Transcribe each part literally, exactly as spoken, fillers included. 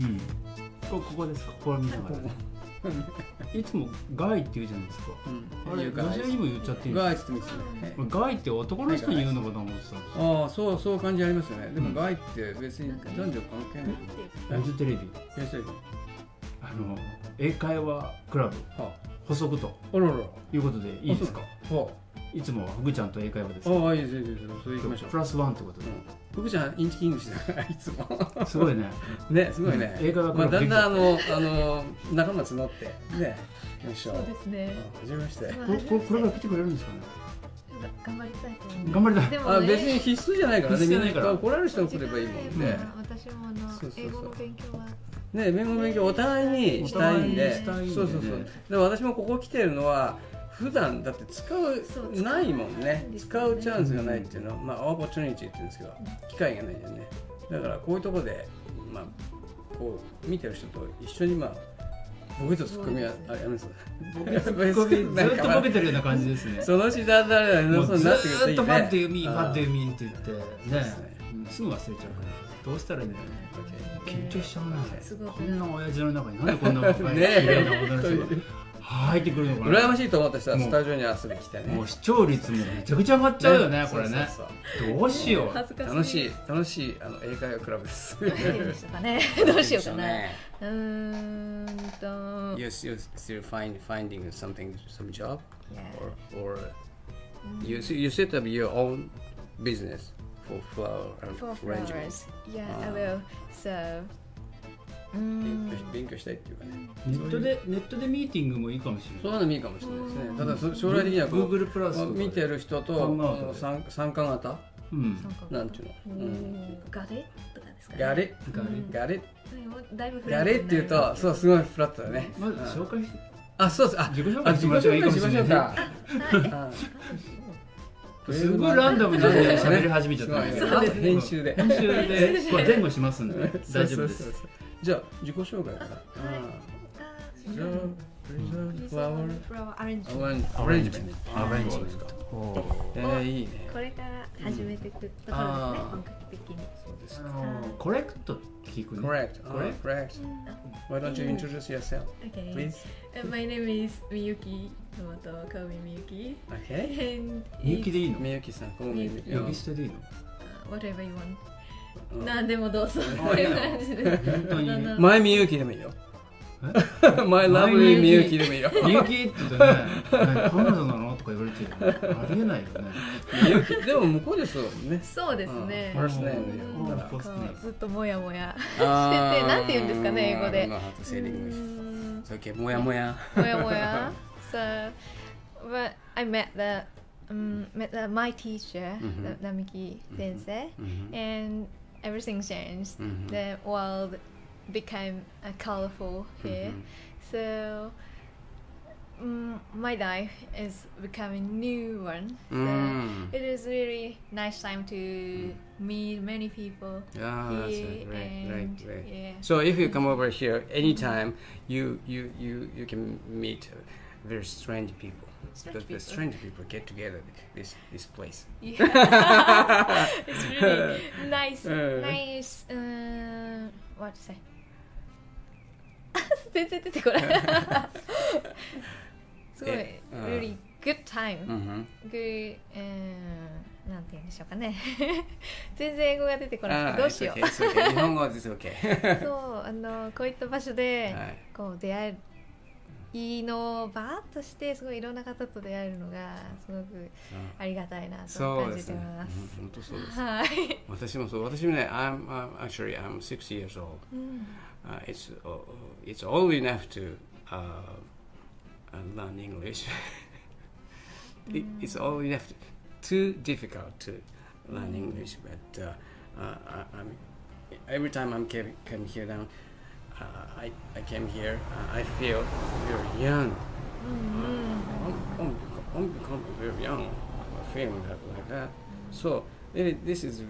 うん、こ, ここです、ここを見ながらいつもガイって言うじゃないですか、うん、あれ、女性にも言っちゃっていいんですか？ガイって言うんですね。ガイって男の人に言うのかと思ってたんですよ。ああ、そう、そう感じありますよね。でもガイって別に男女関係ない。フジテレビ、あの、英会話クラブ、補足ということでいいですか？いつもはフグちゃんと英会話です。ああ、いいです、いいです。それ行きましょう。プラスワンってことで。フグちゃん、インチキイングしてない、いつも。すごいね。ね、すごいね。英会話だんだん、あの、あの、仲間募って、ね。よいしょ。そうですね。はじめまして。これから来てくれるんですかね。頑張りたいと思います。頑張りたい。でも、別に必須じゃないからね。みんな来られる人が来ればいいもんね。私も、あの、英語の勉強は。ね、英語の勉強、お互いにしたいんで。そうそうそう。で、私もここ来てるのは。普段だって使うないもんね。使うチャンスがないっていうのは、まあオポチュニティって言うんですけど、機会がないじゃんね。だからこういうところでまあこう見てる人と一緒にまあ僕とツッコミはあやめます。ずっとボケてるような感じですね。そのうちだんだんだんだんそうなってくるといいね。ずっとパッと読みパッと読みって言ってね、すぐ忘れちゃうから。どうしたらいいんだろうね。緊張しちゃうな。こんな親父の中になんでこんな若い嫌なことなんですか。入ってくるのかな。羨ましいと思った人はスタジオに遊びに来てね。もう視聴率もめちゃくちゃ上がっちゃうよね、これね。どうしよう。楽しい楽しいあの英会話クラブです。どうしようかね。どうしようかね。うーんと。You you still find finding something some job or or you you set up your own business for flower arrangements. Yeah, I will. So.勉強したいっていうかね。ネットでネットでミーティングもいいかもしれない。そうなのもいいかもしれないですね。ただ将来的には Google プラス見てる人と参加型、なんていうの、ガレとかですかね。ガレガレガレっていうとそうすごいフラットだね。まず紹介して。あ、そうです。あ、自己紹介しましょう。自己紹介しましょうか。すごいランダムなんで喋り始めちゃったんですけど、編集で編集で前後しますんで大丈夫です。じゃあ自己紹介から。フラワーアレンジメント。アレンジメント。アレンジメント。ええ、いいね。これから始めていくところですね、本格的に。そうですか。コレクト聞くね。コレクト。コレクト。Why don't you introduce yourself, please? My name is Miyuki Tomoto. Call me Miyuki. Okay. Miyukiでいいの？Miyukiさん。Miyukiしてでいいの？Whatever you want。なんでもどうぞ。前みゆきでもいいよ。前ラブリーみゆきでもいいよ。みゆきって言ってね、彼女なのとか言われてる。ありえないよね。みゆきでも向こうですよね。そうですね。ずっともやもやしてて、なんて言うんですかね、英語で。もやもや。もやもや。So, but I met the met my teacher, なみき先生 and everything changed. Mm-hmm. The world became uh, colorful here. Mm-hmm. So um, my life is becoming new one. Mm. So it is really nice time to mm. meet many people. Ah, here, right, and right, right. Yeah. So if you come over here anytime, you you you you can meet very strange people. Strange the, people. The strange people get together this this place. Yeah. It's really nice, nice. Uh, what to say? 全然出てこない。すごい really good time. Good. なんて言うんでしょうかね。全然英語が出てこなくてどうしよう。日本語は全然 OK。そうあのこういった場所でこう出会える。いの場としてすごいいろんな方と出会えるのがすごくありがたいなと感じています。本当そうです。はい。私もそう。私もね、I'm actually I'm sixty years old. It's it's old enough to learn English. It's old enough too difficult to learn English. But I'm every time I'm coming here down.I I came here. I feel very young. I'm I'm becoming very young. Feeling that like that. So this is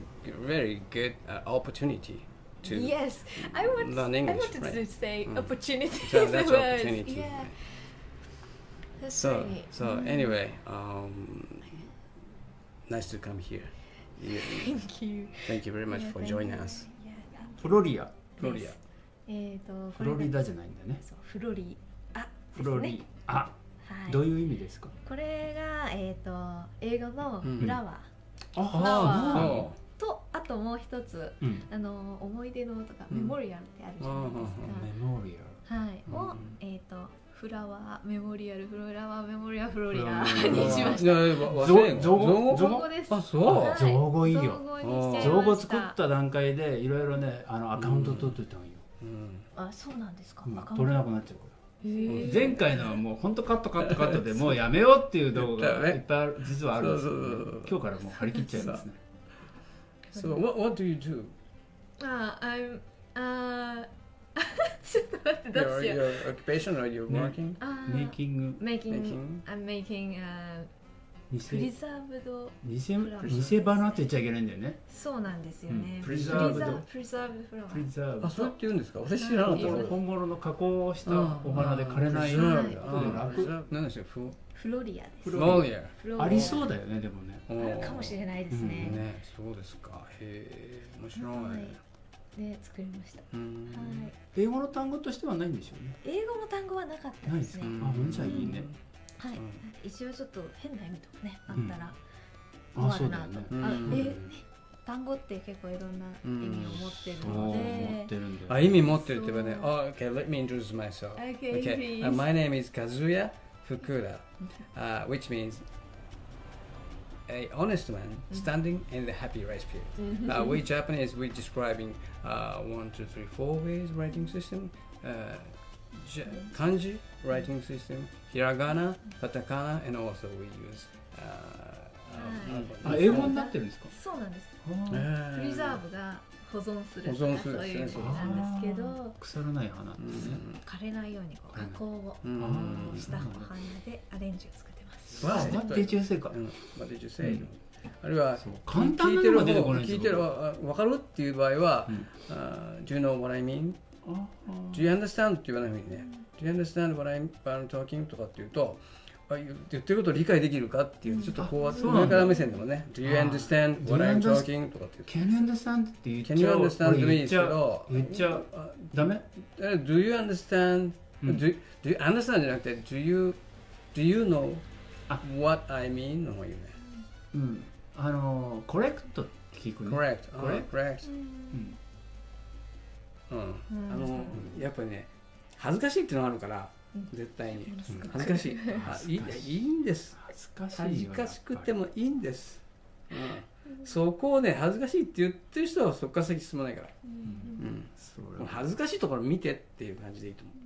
very good opportunity to yes. I want I wanted to say opportunity. That's opportunity. So so anyway, nice to come here. Thank you. Thank you very much for joining us. Pluria. Pluria. ええっとフロリダじゃないんだね。そう、フロリアですね。フロリア。はい。どういう意味ですか？これがえっと英語のフラワー。フラワー。とあともう一つ、あの思い出のとかメモリアルってあるじゃないですか。メモリアル。はい。をえっとフラワーメモリアル、フロラワーメモリアル、フロリアにしました。造語、造語です。あ、そう。造語いいよ。造語作った段階でいろいろね、あのアカウント取ってたんよ。あ、そうなんですか。取れなくなっちゃう。前回のはもう本当カットカットカットでもうやめようっていう動画がいっぱい実はあるんですけど、今日からもう張り切っちゃいますね。So what what do you do? Ah, I'm uh. ちょっと待ってどうしよう。Your occupation or your working? Making. Making. I'm making a preserved. 偽偽花って言っちゃいけないんだよね。そうなんですよね。preserved preserved flower。あ、そうって言うんですか。私知らなかった。本物の加工したお花で枯れないような楽。何でしょう。フロリアです。フロリア。ありそうだよね、でもね。かもしれないですね。ね、そうですか。へえ、面白い。で作りました。はい。英語の単語としてはないんでしょうね。英語の単語はなかったですね。あ、じゃあいいね。はい。一応ちょっと変な意味とかねあったら困るなと。あ、え、単語って結構いろんな意味を持ってるので。あ、意味持ってるってばね。Okay, let me introduce myself. Okay, my name is Kazuya Fukura, uh, which means a honest man standing in the happy rice field. Uh, we Japanese, we're describing uh, one, two, three, four ways writing system, uh, kanji writing system, hiragana, katakana, and also we use. Uh, あ、英語になってるんですか？そうなんです。プリザーブが保存するとかそういう意味なんですけど、腐らない花ですね。枯れないように加工をしたお花でアレンジを作ってます。わあ、待って中性か。待って中性。あるいは簡単なのが出てこない。聞いてる分かるっていう場合は、Do you know what I mean? Do you understand? って言わないふうにね。Do you understand what I'm talking? とかっていうと。言ってることを理解できるかっていうちょっとこう上から目線でもね「Do you understand what I'm talking?」とかって「Can you understand?」って言っちゃう「Can you understand?」でもいいですけど言っちゃうダメ「Do you understand?」「Do you understand?」じゃなくて「Do you know what I mean?」の方がいいよね。うんあの「correct」って聞くね。「correct」「correct」うんあのやっぱりね恥ずかしいっていうのがあるから絶対に恥ずかしい。いいんです。恥ずかしくてもいいんです。そこをね恥ずかしいって言ってる人はそこから先進まないから。恥ずかしいところ見てっていう感じでいいと思う。